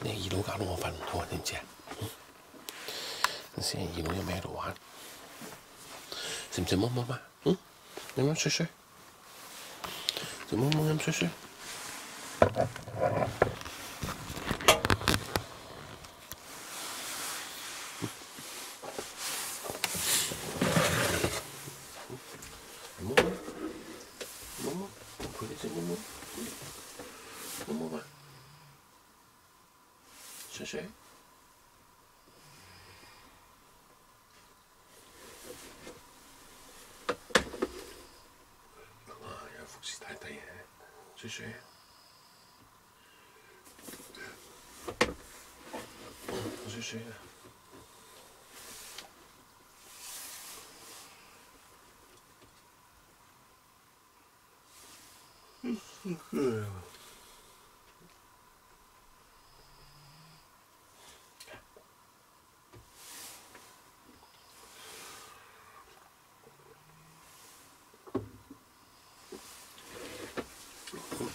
내 이로 가는 거 받는 거 아닌지. 내 이로 좀 해도 와. 쌤쌤 엄마, 응? 엄마 쉬쉬. 쌤 엄마 엄마 쉬쉬.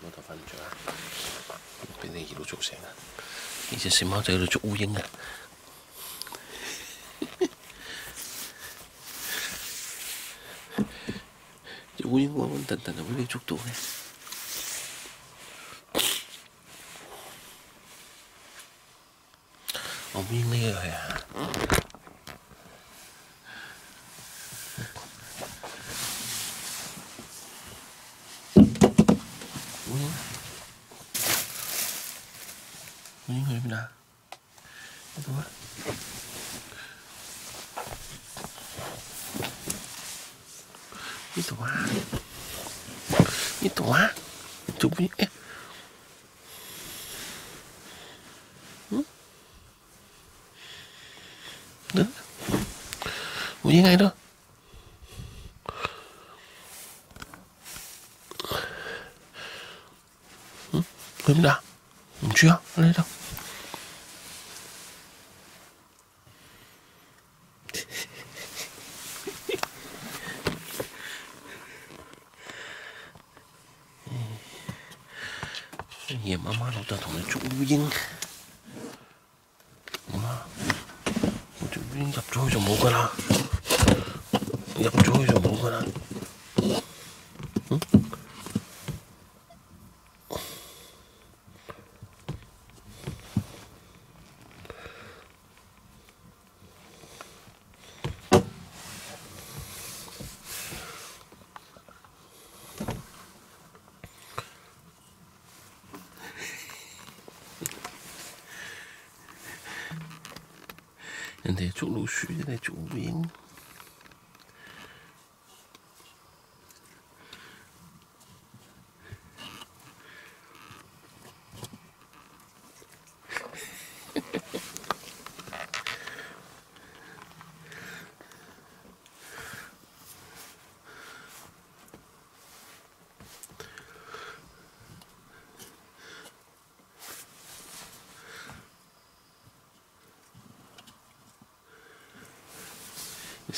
Một tờ phần chưa ạ. 이로 족생 이제 심하자 이로 족 우영아 우영아는 단단해 우리 족도 오네 어미네 가야 như ngay đó. Ừ, em đã. Em chưa, nó lên đâu. Nhìn má má nó ta thổi chú Vinh. Má. Chú Vinh gặp trôi rồi mũ coi là. Dập trôi rồi bố con ăn. Nên thế chỗ lũ suy thế này chỗ biến.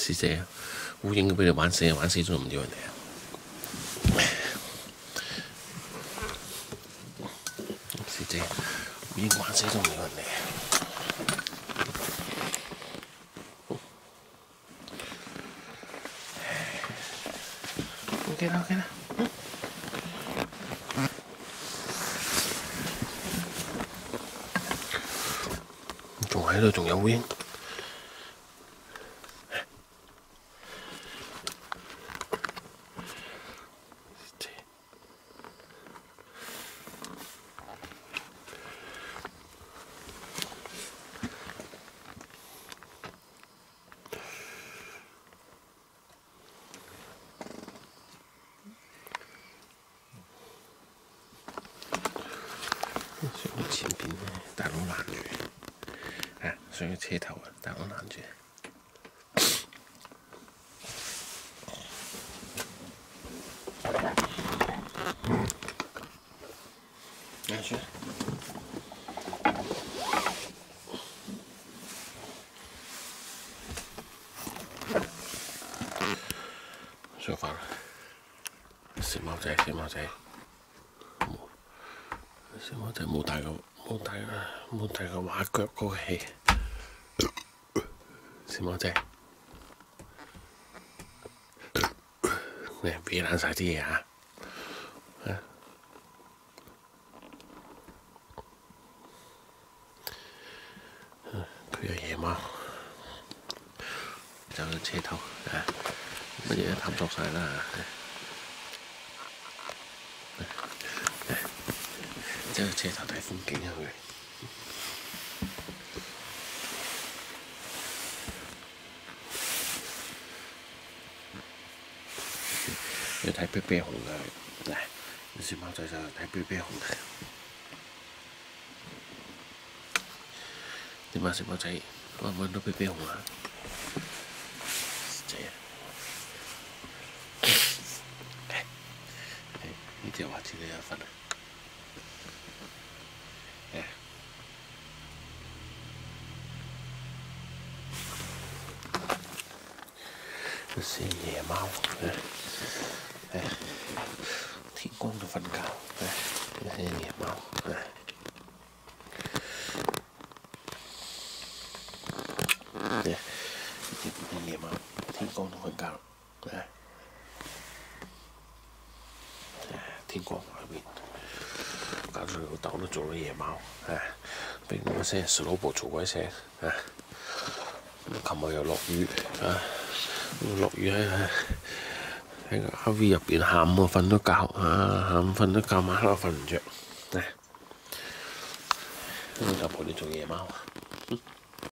시제야. 우영이를 완세 주면 돼요. 시제. 우영이 완세 주면 돼요. 오케이, 오케이. 좀 해도 좀 우영. 仲要車頭，但我攔住。 食飯啦！小貓仔，小貓仔，小貓仔冇帶個畫腳嗰個氣。小貓仔，你俾爛曬啲嘢啊！佢係夜貓，走到車頭啊！ 乜嘢都探索曬啦！走去車頭睇風景啊！佢要睇啤啤熊㗎，嗱，小貓仔就睇啤啤熊嘅。點啊，小貓仔揾唔揾到啤啤熊啊？ 即係話自己有份啊！誒，先夜貓誒，天光就瞓覺誒，先夜貓誒。夜貓，天光就瞓覺誒。 天光外面，搞到老豆都做咗夜貓，誒，俾嗰聲 snowball 嘈鬼聲，誒，咁琴日又落雨，啊，落雨喺個 RV 入邊，下午我瞓咗覺，啊，下午瞓咗覺，晚黑我瞓唔著，誒，老豆陪你做夜貓。